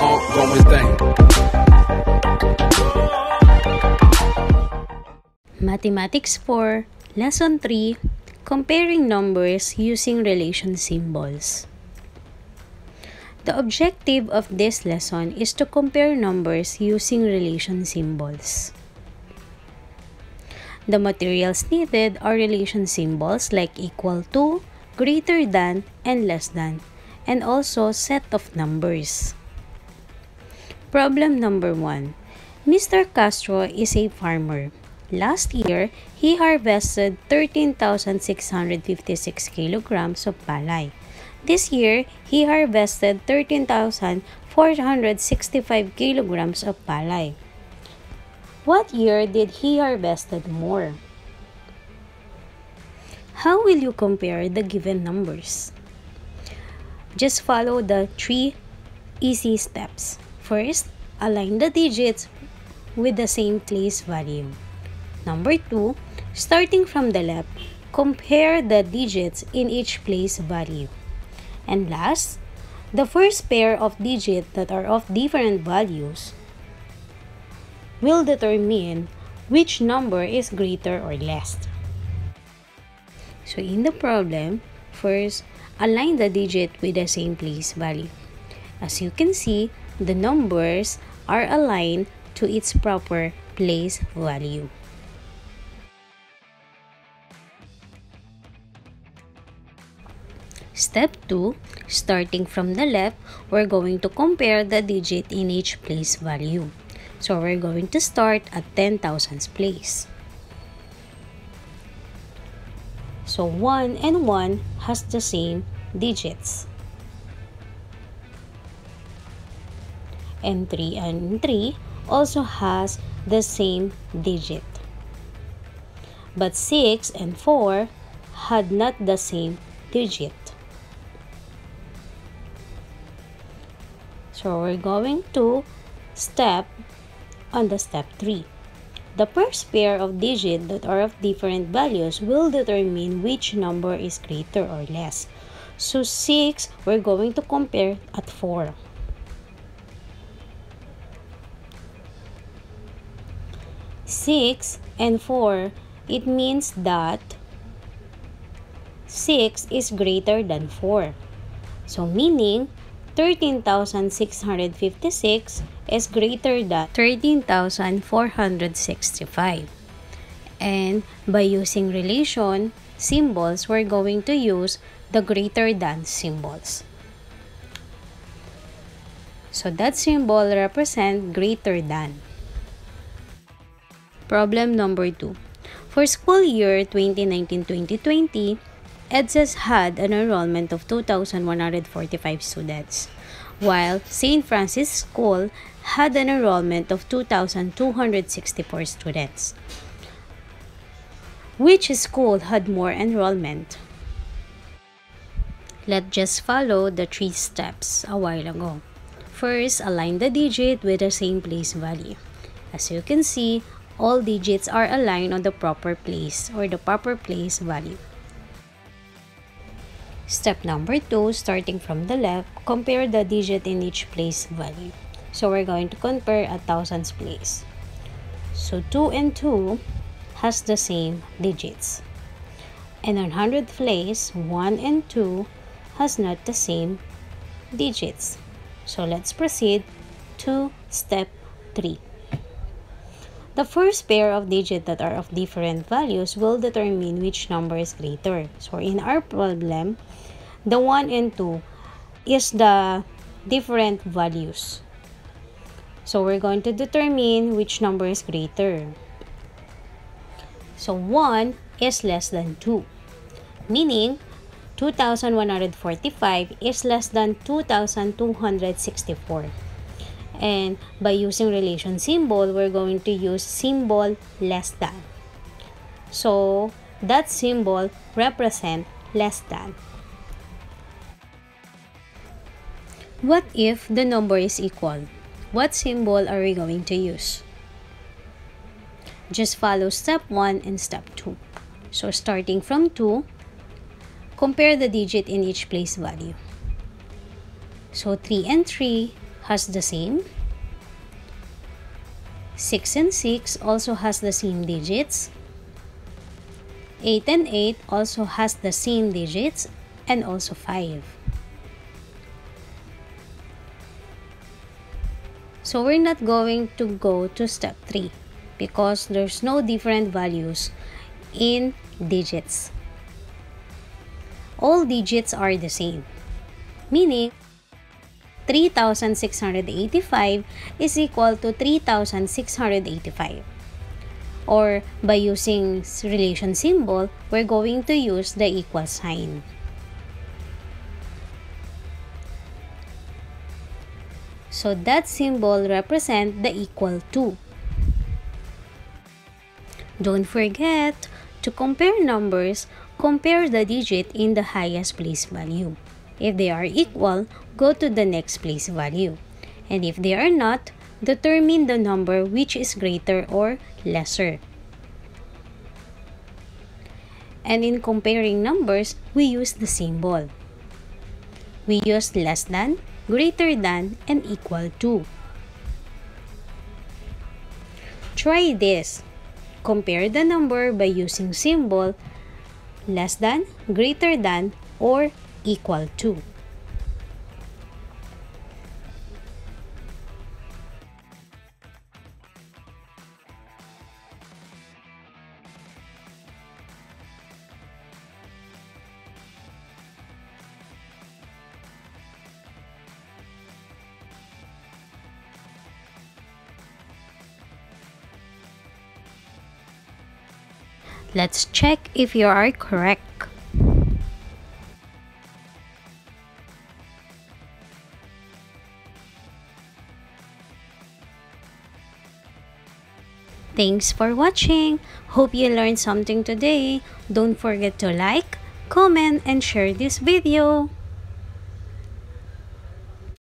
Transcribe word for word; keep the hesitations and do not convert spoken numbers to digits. ongoing thing. Mathematics four, Lesson three, Comparing Numbers Using Relation Symbols. The objective of this lesson is to compare numbers using relation symbols. The materials needed are relation symbols like equal to, greater than, and less than, and also set of numbers. Problem number one. Mister Castro is a farmer. Last year, he harvested thirteen thousand six hundred fifty-six kilograms of palay. This year, he harvested thirteen thousand four hundred sixty-five kilograms of palay. What year did he harvested more? How will you compare the given numbers? Just follow the three easy steps. First, align the digits with the same place value. Number two, starting from the left, compare the digits in each place value. And last, the first pair of digits that are of different values will determine which number is greater or less. So in the problem, first, align the digit with the same place value. As you can see, the numbers are aligned to its proper place value. Step two, starting from the left, we're going to compare the digit in each place value. So we're going to start at ten thousand's place. So one and one has the same digits. And three and three also has the same digit. But six and four had not the same digit. So we're going to step on the step three. The first pair of digits that are of different values will determine which number is greater or less. So six, we're going to compare at four. six and four, it means that six is greater than four. So meaning thirteen thousand six hundred fifty-six is greater than thirteen thousand four hundred sixty-five. And by using relation symbols, we're going to use the greater than symbols. So that symbol represents greater than. Problem number two. For school year twenty nineteen twenty twenty, E D S had an enrollment of two thousand one hundred forty-five students, while Saint Francis School had an enrollment of two thousand two hundred sixty-four students. Which school had more enrollment? Let's just follow the three steps a while ago. First, align the digit with the same place value. As you can see, all digits are aligned on the proper place or the proper place value. Step number two, starting from the left, compare the digit in each place value. So we're going to compare at thousand's place. So two and two has the same digits. And on hundredth place, one and two has not the same digits. So let's proceed to step three. The first pair of digits that are of different values will determine which number is greater. So in our problem, the one and two is the different values. So we're going to determine which number is greater. So one is less than two, meaning two thousand one hundred forty-five is less than two thousand two hundred sixty-four. And by using relation symbol, we're going to use symbol less than. So that symbol represents less than. What if the number is equal? What symbol are we going to use? Just follow step one and step two. So starting from two, compare the digit in each place value. So three and three has the same. six and six also has the same digits. eight and eight also has the same digits, and also five. So we're not going to go to step three because there's no different values in digits. All digits are the same, meaning three thousand six hundred eighty-five is equal to three thousand six hundred eighty-five. Or by using relation symbol, we're going to use the equal sign. So that symbol represents the equal to. Don't forget to compare numbers. Compare the digit in the highest place value. If they are equal, go to the next place value. And if they are not, determine the number which is greater or lesser. And in comparing numbers, we use the symbol. We use less than, greater than, and equal to. Try this. Compare the number by using symbol less than, greater than, or equal to. Let's check if you are correct. Thanks for watching. Hope you learned something today. Don't forget to like, comment, and share this video.